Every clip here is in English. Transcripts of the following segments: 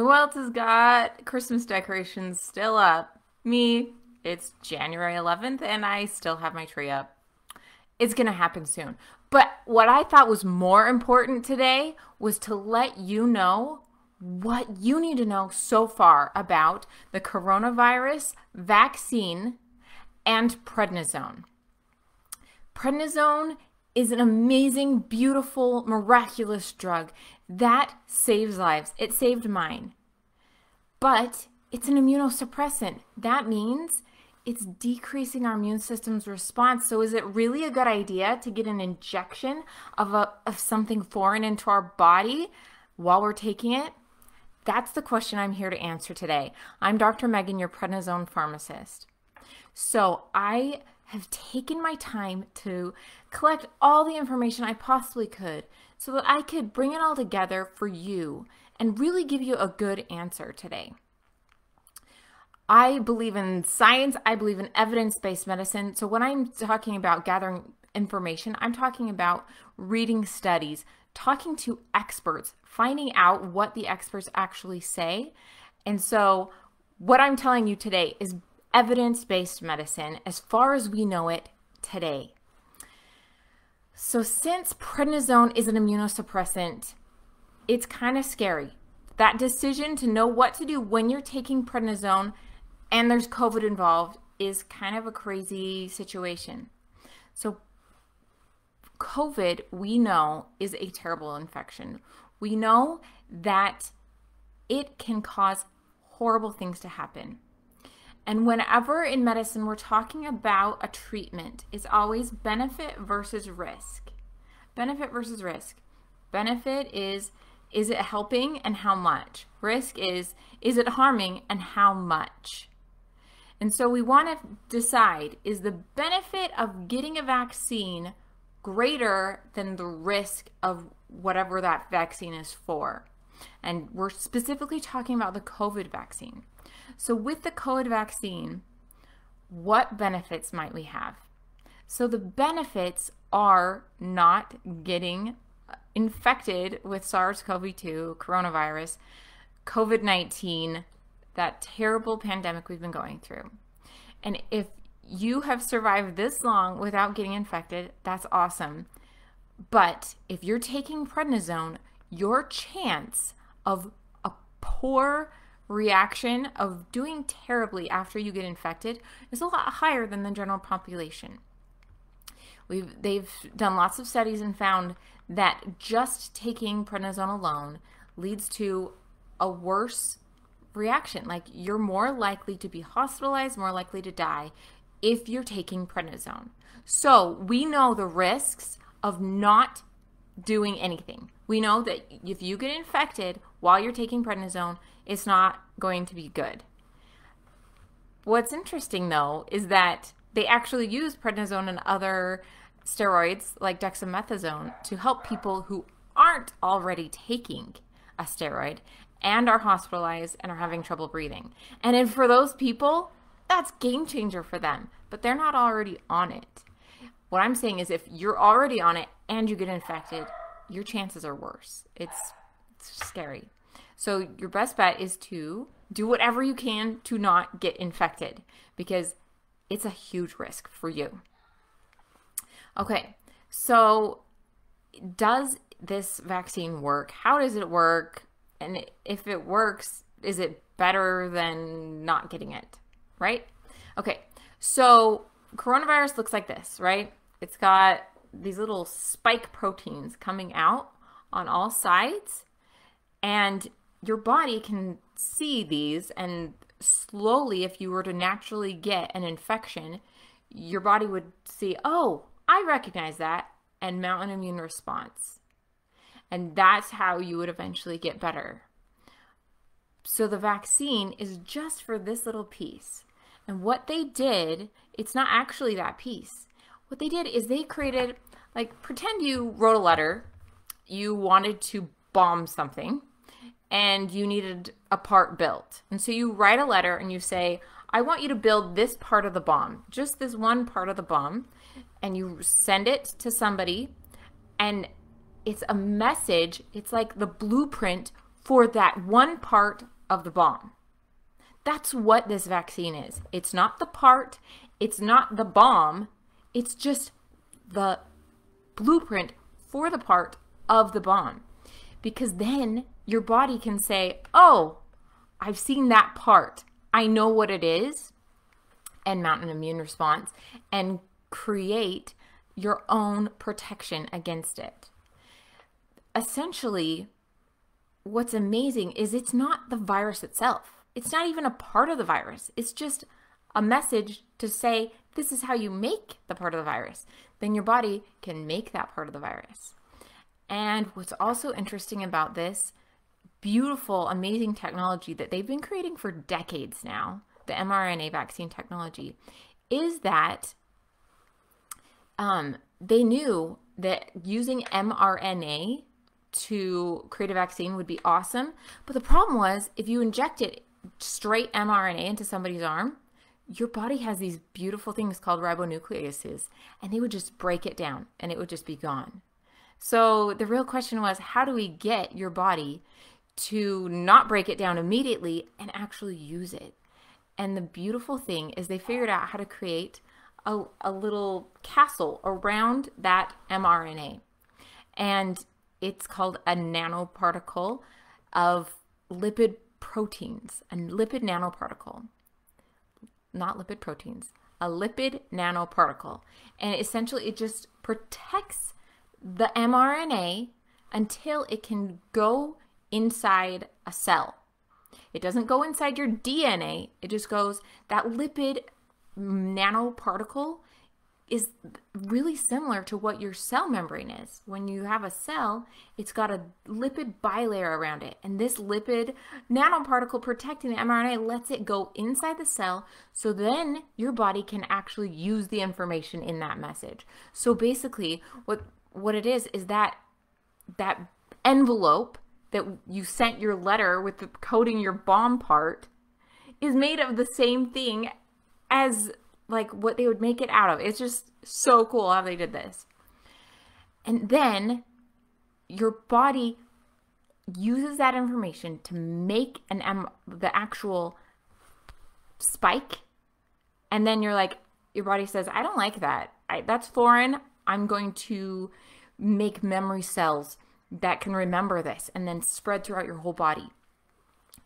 Who else has got Christmas decorations still up? Me. It's January 11th and I still have my tree up. It's going to happen soon. But what I thought was more important today was to let you know what you need to know so far about the coronavirus vaccine and prednisone. Prednisone is an amazing, beautiful, miraculous drug that saves lives. It saved mine. But it's an immunosuppressant. That means it's decreasing our immune system's response. So is it really a good idea to get an injection of something foreign into our body while we're taking it? That's the question I'm here to answer today. I'm Dr. Megan, your prednisone pharmacist. So I have taken my time to collect all the information I possibly could so that I could bring it all together for you and really give you a good answer today. I believe in science. I believe in evidence-based medicine. So when I'm talking about gathering information, I'm talking about reading studies, talking to experts, finding out what the experts actually say. And so what I'm telling you today is evidence-based medicine as far as we know it today. So since prednisone is an immunosuppressant, it's kind of scary. That decision to know what to do when you're taking prednisone and there's COVID involved is kind of a crazy situation. So COVID, we know, is a terrible infection. We know that it can cause horrible things to happen. And whenever in medicine we're talking about a treatment, it's always benefit versus risk. Benefit versus risk. Benefit is it helping and how much? Risk is it harming and how much? And so we want to decide, is the benefit of getting a vaccine greater than the risk of whatever that vaccine is for? And we're specifically talking about the COVID vaccine. So with the COVID vaccine, what benefits might we have? So the benefits are not getting infected with SARS-CoV-2, coronavirus, COVID-19, that terrible pandemic we've been going through. And if you have survived this long without getting infected, that's awesome. But if you're taking prednisone, your chance of a poor reaction of doing terribly after you get infected is a lot higher than the general population. They've done lots of studies and found that just taking prednisone alone leads to a worse reaction. Like, you're more likely to be hospitalized, more likely to die if you're taking prednisone. So we know the risks of not doing anything. We know that if you get infected while you're taking prednisone, it's not going to be good. What's interesting, though, is that they actually use prednisone and other steroids like dexamethasone to help people who aren't already taking a steroid and are hospitalized and are having trouble breathing. And for those people, that's game changer for them, but they're not already on it. What I'm saying is if you're already on it and you get infected, your chances are worse. It's scary. So your best bet is to do whatever you can to not get infected because it's a huge risk for you. Okay, so does this vaccine work? How does it work? And if it works, is it better than not getting it, right? Okay, so coronavirus looks like this, right? It's got these little spike proteins coming out on all sides, and your body can see these, and slowly, if you were to naturally get an infection, your body would see, oh, I recognize that, and mount an immune response. And that's how you would eventually get better. So the vaccine is just for this little piece. And what they did, it's not actually that piece. What they did is they created, like, pretend you wrote a letter, you wanted to bomb something, and you needed a part built. And so you write a letter and you say, I want you to build this part of the bomb, just this one part of the bomb, and you send it to somebody, and it's a message. It's like the blueprint for that one part of the bomb. That's what this vaccine is. It's not the part, it's not the bomb, it's just the blueprint for the part of the bomb. Because then your body can say, oh, I've seen that part. I know what it is, and mount an immune response and create your own protection against it. Essentially, what's amazing is it's not the virus itself. It's not even a part of the virus. It's just a message to say, this is how you make the part of the virus. Then your body can make that part of the virus. And what's also interesting about this beautiful, amazing technology that they've been creating for decades now, the mRNA vaccine technology, is that they knew that using mRNA to create a vaccine would be awesome. But the problem was, if you inject it straight mRNA into somebody's arm, your body has these beautiful things called ribonucleases, and they would just break it down and it would just be gone. So the real question was, how do we get your body to not break it down immediately and actually use it? And the beautiful thing is they figured out how to create a little castle around that mRNA. And it's called a nanoparticle of lipid proteins, a lipid nanoparticle, not lipid proteins, a lipid nanoparticle. And essentially it just protects the mRNA until it can go inside a cell. It doesn't go inside your DNA. It just goes, that lipid nanoparticle is really similar to what your cell membrane is. When you have a cell, it's got a lipid bilayer around it. And this lipid nanoparticle protecting the mRNA lets it go inside the cell, so then your body can actually use the information in that message. So basically, what it is that envelope that you sent your letter with the coding your bomb part is made of the same thing as like what they would make it out of. It's just so cool how they did this. And then your body uses that information to make the actual spike. And then you're like, your body says, I don't like that. That's foreign. I'm going to make memory cells that can remember this and then spread throughout your whole body.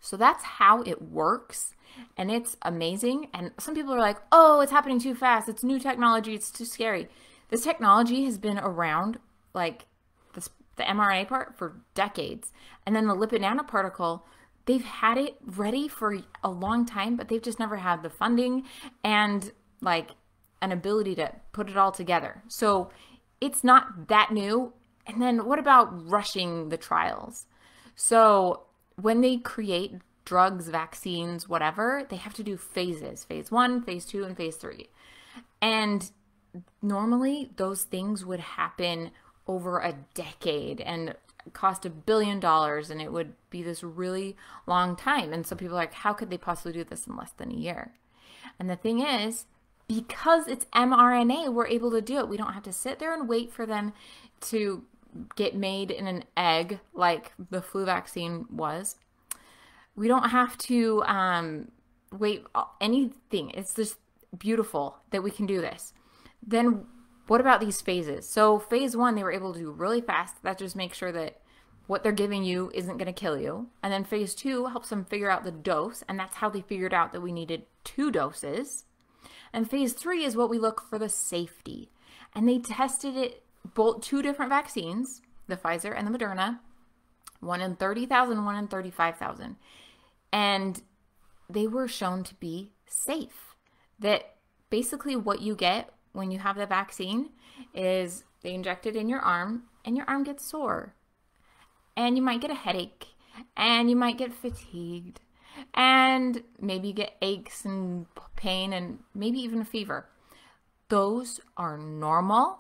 So that's how it works, and it's amazing. And some people are like, oh, it's happening too fast. It's new technology. It's too scary. This technology has been around, like the mRNA part, for decades. And then the lipid nanoparticle, they've had it ready for a long time, but they've just never had the funding and like an ability to put it all together. So it's not that new. And then what about rushing the trials? So when they create drugs, vaccines, whatever, they have to do phases, phase 1, phase 2, and phase 3. And normally those things would happen over a decade and cost $1 billion, and it would be this really long time. And so people are like, how could they possibly do this in less than a year? And the thing is, because it's mRNA, we're able to do it. We don't have to sit there and wait for them to get made in an egg like the flu vaccine was. We don't have to wait anything. It's just beautiful that we can do this. Then what about these phases? So phase 1, they were able to do really fast. That just makes sure that what they're giving you isn't going to kill you. And then phase 2 helps them figure out the dose. And that's how they figured out that we needed 2 doses. And phase 3 is what we look for the safety. And they tested it, both 2 different vaccines, the Pfizer and the Moderna, 1 in 30,000, 1 in 35,000. And they were shown to be safe. That basically what you get when you have the vaccine is they inject it in your arm, and your arm gets sore. And you might get a headache, and you might get fatigued, and maybe you get aches and pain, and maybe even a fever. Those are normal.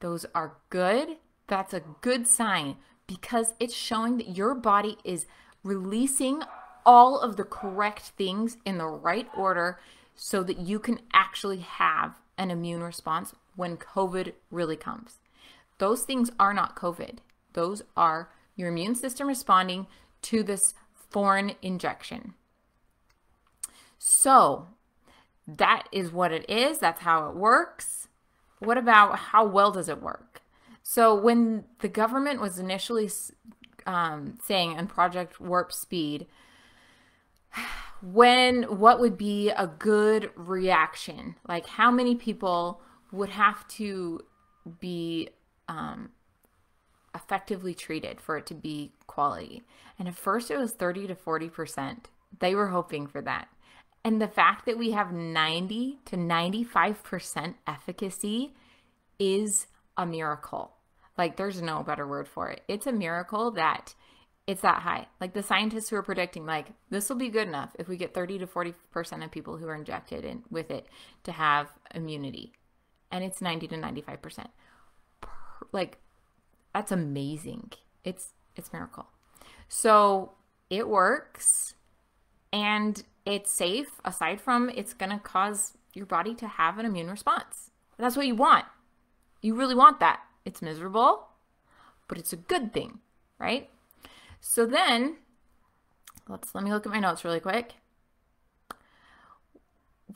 Those are good. That's a good sign, because it's showing that your body is releasing all of the correct things in the right order so that you can actually have an immune response when COVID really comes. Those things are not COVID. Those are your immune system responding to this foreign injection. So that is what it is. That's how it works. What about how well does it work? So when the government was initially saying in Project Warp Speed, what would be a good reaction? Like how many people would have to be effectively treated for it to be quality? And at first it was 30 to 40%. They were hoping for that. And the fact that we have 90 to 95% efficacy is a miracle. Like there's no better word for it. It's a miracle that it's that high. Like the scientists who are predicting, like this will be good enough if we get 30 to 40% of people who are injected in with it to have immunity. And it's 90 to 95%. Like that's amazing. It's a miracle. So it works and it's safe. Aside from it's going to cause your body to have an immune response. That's what you want. You really want that. It's miserable, but it's a good thing, right? So then, let me look at my notes really quick.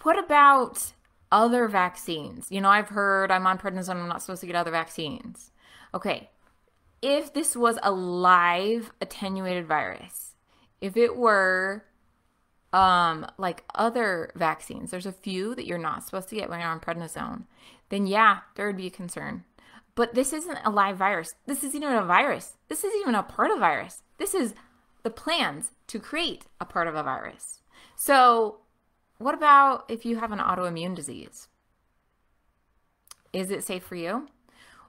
What about other vaccines? You know, I've heard I'm on prednisone, I'm not supposed to get other vaccines. Okay, if this was a live attenuated virus, if it were like other vaccines, there's a few that you're not supposed to get when you're on prednisone, then yeah, there would be a concern. But this isn't a live virus. This isn't even a virus. This isn't even a parvovirus. This is the plans to create a part of a virus. So what about if you have an autoimmune disease? Is it safe for you?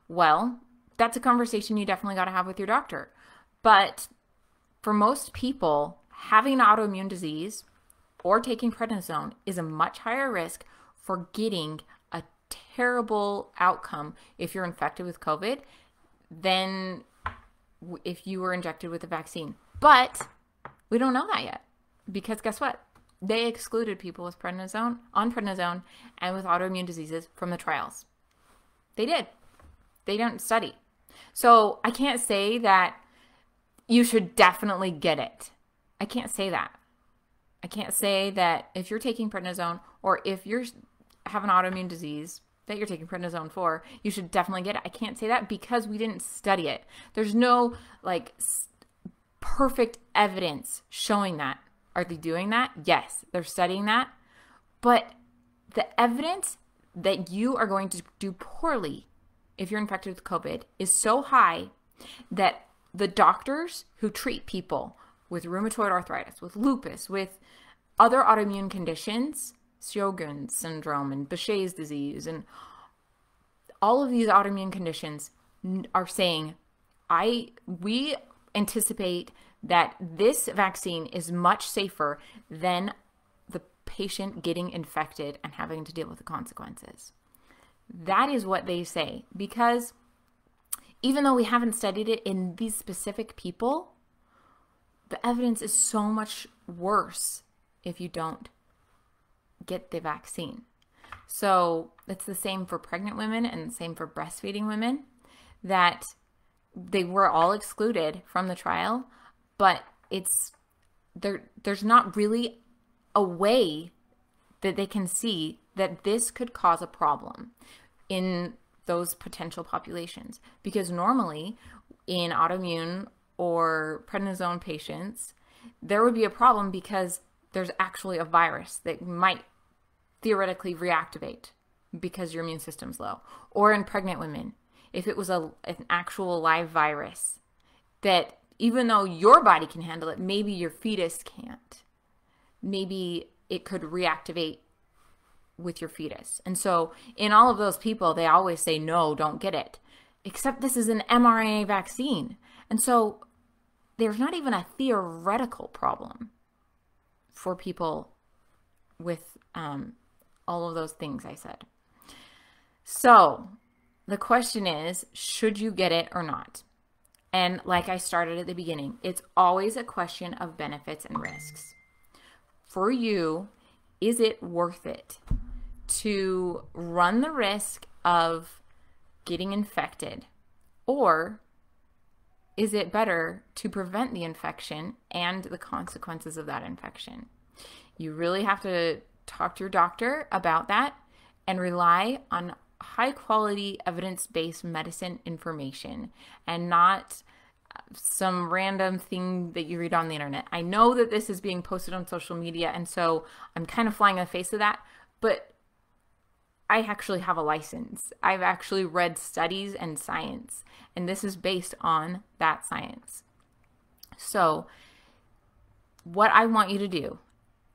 Well, that's a conversation you definitely got to have with your doctor. But for most people, having an autoimmune disease or taking prednisone is a much higher risk for getting terrible outcome if you're infected with COVID than if you were injected with a vaccine. But we don't know that yet, because guess what? They excluded people with prednisone, on prednisone and with autoimmune diseases from the trials. They did. They don't study. So I can't say that you should definitely get it. I can't say that. I can't say that if you're taking prednisone or if you're have an autoimmune disease that you're taking prednisone for, you should definitely get it. I can't say that because we didn't study it. There's no like perfect evidence showing that. Are they doing that? Yes, they're studying that. But the evidence that you are going to do poorly if you're infected with COVID is so high that the doctors who treat people with rheumatoid arthritis, with lupus, with other autoimmune conditions, Sjogren's syndrome and Behçet's disease and all of these autoimmune conditions are saying, we anticipate that this vaccine is much safer than the patient getting infected and having to deal with the consequences. That is what they say, because even though we haven't studied it in these specific people, the evidence is so much worse if you don't get the vaccine. So it's the same for pregnant women and the same for breastfeeding women, that they were all excluded from the trial, but it's there's not really a way that they can see that this could cause a problem in those potential populations, because normally in autoimmune or prednisone patients there would be a problem because there's actually a virus that might theoretically reactivate because your immune system's low. Or in pregnant women, if it was an actual live virus that even though your body can handle it, maybe your fetus can't. Maybe it could reactivate with your fetus. And so in all of those people, they always say, no, don't get it. Except this is an mRNA vaccine. And so there's not even a theoretical problem for people with all of those things I said. So the question is, should you get it or not? And like I started at the beginning, it's always a question of benefits and risks. For you, is it worth it to run the risk of getting infected or is it better to prevent the infection and the consequences of that infection? You really have to talk to your doctor about that and rely on high-quality, evidence-based medicine information and not some random thing that you read on the internet. I know that this is being posted on social media, and so I'm kind of flying in the face of that, but I actually have a license. I've actually read studies and science, and this is based on that science. So what I want you to do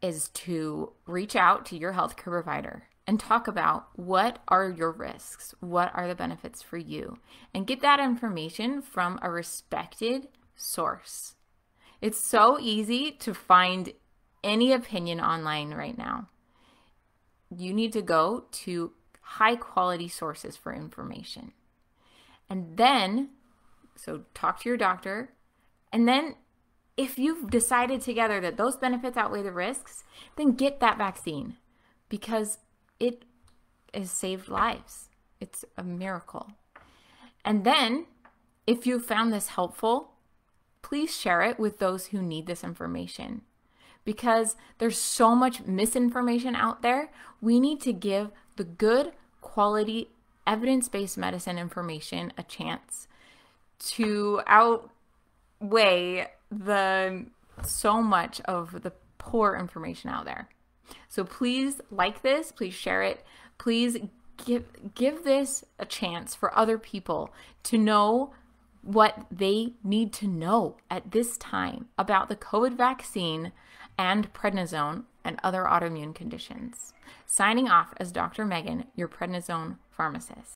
is to reach out to your healthcare provider and talk about what are your risks, what are the benefits for you, and get that information from a respected source. It's so easy to find any opinion online right now. You need to go to high quality sources for information. And then, so talk to your doctor, and then if you've decided together that those benefits outweigh the risks, then get that vaccine, because it has saved lives. It's a miracle. And then, if you found this helpful, please share it with those who need this information, because there's so much misinformation out there. We need to give the good quality, evidence-based medicine information a chance to outweigh the so much of the poor information out there. So please like this, please share it, please give this a chance for other people to know what they need to know at this time about the COVID vaccine and prednisone and other autoimmune conditions. Signing off as Dr. Megan, your prednisone pharmacist.